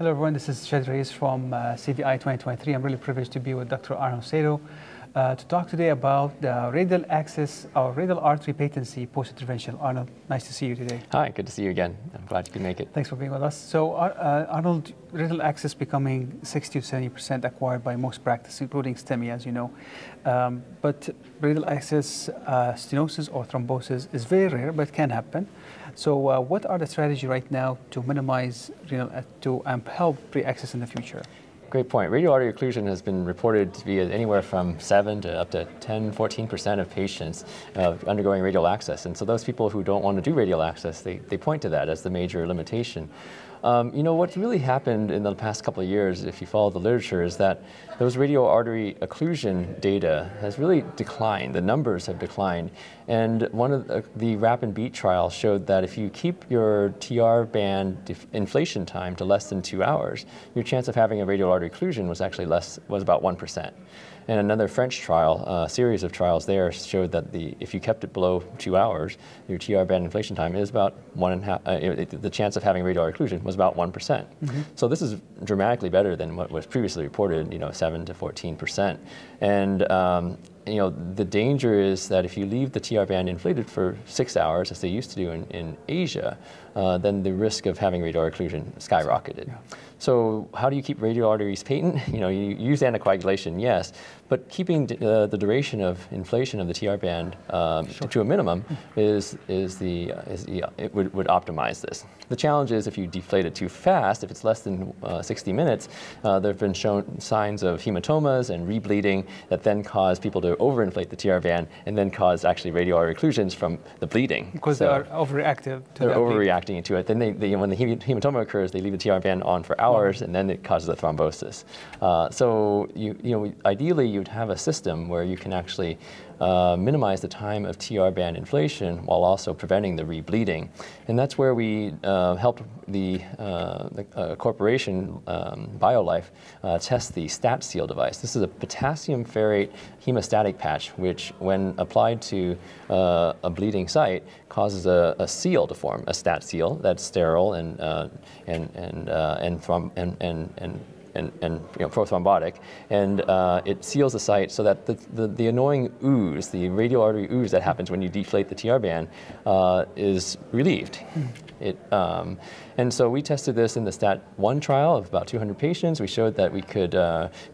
Hello everyone, this is Chad Reis from CVI 2023. I'm really privileged to be with Dr. Arnold Seto to talk today about the radial access or radial artery patency post-intervention. Arnold, nice to see you today. Hi, good to see you again. I'm glad you could make it. Thanks for being with us. So Arnold, radial access becoming 60 to 70% acquired by most practices, including STEMI, as you know. But radial access stenosis or thrombosis is very rare, but can happen. So what are the strategies right now to minimize help pre-access in the future? Great point. Radial artery occlusion has been reported to be anywhere from 7 to up to 10, 14% of patients undergoing radial access. And so those people who don't want to do radial access, they point to that as the major limitation. You know, what's really happened in the past couple of years, if you follow the literature, is that those radial artery occlusion data has really declined. The numbers have declined. And one of the RAP and BEAT trial showed that if you keep your TR band inflation time to less than 2 hours, your chance of having a radial artery occlusion was actually about 1%. And another French trial, a series of trials there, showed that if you kept it below 2 hours, your TR band inflation time is about the chance of having radial artery occlusion was about 1%. Mm-hmm. So this is dramatically better than what was previously reported, 7 to 14%. And the danger is that if you leave the TR band inflated for 6 hours, as they used to do in Asia, then the risk of having radial artery occlusion skyrocketed. Yeah. So how do you keep radial arteries patent? You use anticoagulation, yes, but keeping the duration of inflation of the TR band to a minimum would optimize this. The challenge is if you deflate it too fast, if it's less than 60 minutes, there have been shown signs of hematomas and rebleeding that then cause people to overinflate the TR band and then cause actually radial artery occlusions from the bleeding. Because so they are overreactive to that bleeding. They're overreacting to it. Then when the hematoma occurs, they leave the TR band on for hours and then it causes a thrombosis. So ideally you'd have a system where you can actually minimize the time of TR band inflation while also preventing the rebleeding. And that's where we helped the corporation, BioLife, test the StatSeal device. This is a potassium ferrate hemostatic patch, which when applied to a bleeding site, causes a seal to form, a stat seal that's sterile and prothrombotic, and it seals the site so that the annoying ooze, the radial artery ooze that happens when you deflate the TR band, is relieved. And so we tested this in the STAT-1 trial of about 200 patients. We showed that we could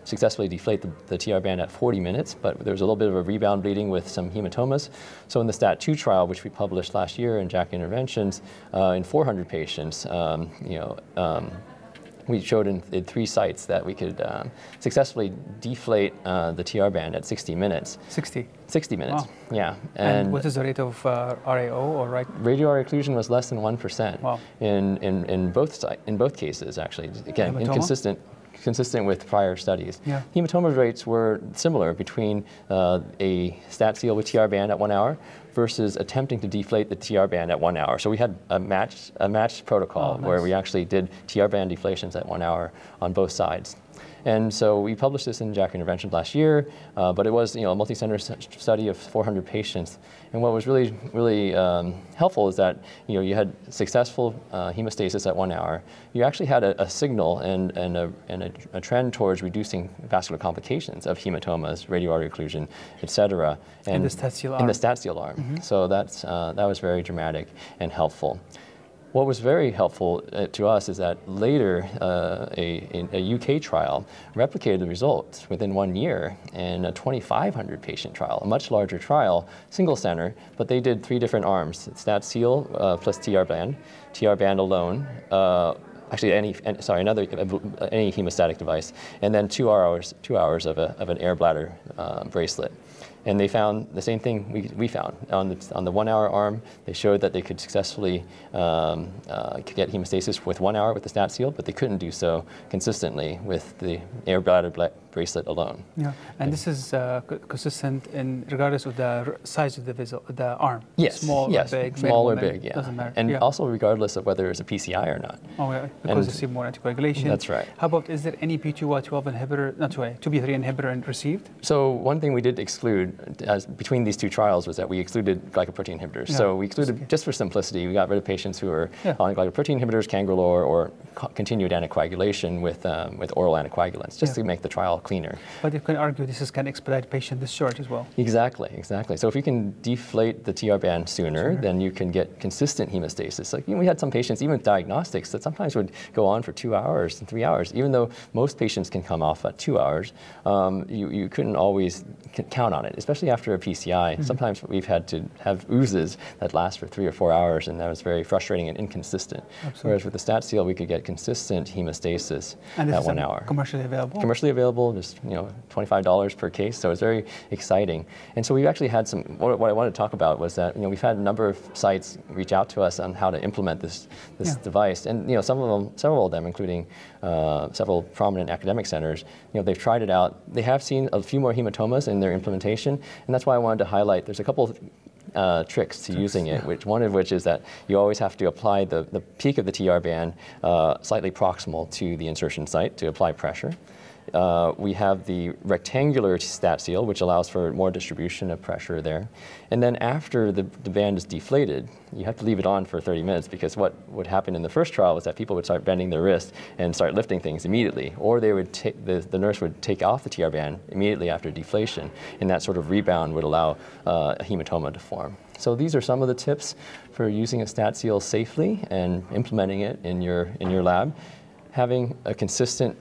successfully deflate the TR band at 40 minutes, but there was a little bit of a rebound bleeding with some hematomas. So in the STAT-2 trial, which we published last year in JACC Interventions, in 400 patients, we showed in 3 sites that we could successfully deflate the TR band at 60 minutes. 60? 60 minutes, wow. Yeah. And what is the rate of RAO or radial artery occlusion was less than 1%. Wow. In both cases, actually. Again, hematoma? Consistent with prior studies. Yeah. Hematoma rates were similar between a stat seal with TR band at 1 hour versus attempting to deflate the TR band at 1 hour. So we had a matched protocol where we actually did TR band deflations at 1 hour on both sides. And so we published this in JACC Interventions last year, but it was a multi-center study of 400 patients. And what was really helpful is that you had successful hemostasis at 1 hour. You actually had a signal and a trend towards reducing vascular complications of hematomas, radial artery occlusion, et cetera. And the StatSeal arm. In the StatSeal arm. Mm-hmm. So that was very dramatic and helpful. What was very helpful to us is that later a UK trial replicated the results within 1 year in a 2,500 patient trial, a much larger trial, single center, but they did 3 different arms, StatSeal plus TR band alone, actually any hemostatic device, and then 2 hours of an air bladder bracelet. And they found the same thing we found. On the 1 hour arm, they showed that they could successfully get hemostasis with 1 hour with the StatSeal, but they couldn't do so consistently with the air bladder bracelet alone. Yeah, and this is consistent in regardless of the size of the vessel, the arm. Yes. Small yes. or big. Small or big. Yeah. Doesn't matter. And yeah. also regardless of whether it's a PCI or not. Oh yeah, because you see more anticoagulation. That's right. How about is there any P2Y12 inhibitor? Not 2B3 inhibitor and received? So one thing we did exclude as between these two trials was that we excluded glycoprotein inhibitors. Yeah. So we excluded just for simplicity. We got rid of patients who were yeah. on glycoprotein inhibitors, cangrelor, or continued anticoagulation with oral anticoagulants, just yeah. to make the trial cleaner. But you can argue this is can expedite patient discharge as well. Exactly, exactly. So if you can deflate the TR band sooner, then you can get consistent hemostasis. Like you know, we had some patients, even with diagnostics, that sometimes would go on for 2 hours and 3 hours, even though most patients can come off at 2 hours. You couldn't always count on it, especially after a PCI. Mm-hmm. Sometimes we've had to have oozes that last for 3 or 4 hours, and that was very frustrating and inconsistent. Absolutely. Whereas with the StatSeal, we could get consistent hemostasis at 1 hour. Commercially available? Commercially available, just you know, $25 per case, so it's very exciting. And so we've actually had some, what I wanted to talk about was that you know, we've had a number of sites reach out to us on how to implement this yeah. device, and you know, several of them, including several prominent academic centers, you know, they've tried it out. They have seen a few more hematomas in their implementation, and that's why I wanted to highlight there's a couple of tricks to using it, yeah. one of which is that you always have to apply the peak of the TR band slightly proximal to the insertion site to apply pressure. We have the rectangular StatSeal, which allows for more distribution of pressure there. And then after the band is deflated, you have to leave it on for 30 minutes because what would happen in the first trial was that people would start bending their wrist and start lifting things immediately, or they would the nurse would take off the TR band immediately after deflation, and that sort of rebound would allow a hematoma to form. So these are some of the tips for using a StatSeal safely and implementing it in your lab. Having a consistent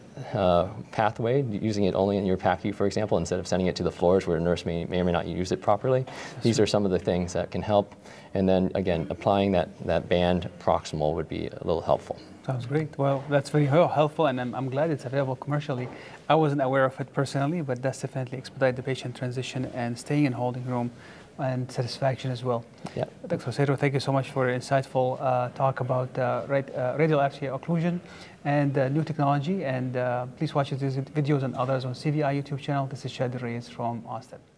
pathway, using it only in your PACU, for example, instead of sending it to the floors where a nurse may or may not use it properly. These are some of the things that can help. And then, again, applying that band proximal would be a little helpful. Sounds great. Well, that's very helpful, and I'm glad it's available commercially. I wasn't aware of it personally, but that's definitely expedite the patient transition and staying in holding room and satisfaction as well. Yeah. Dr. Seto, thank you so much for your insightful talk about radial artery occlusion and new technology. And please watch these videos and others on CVI YouTube channel. This is Chad Reis from Austin.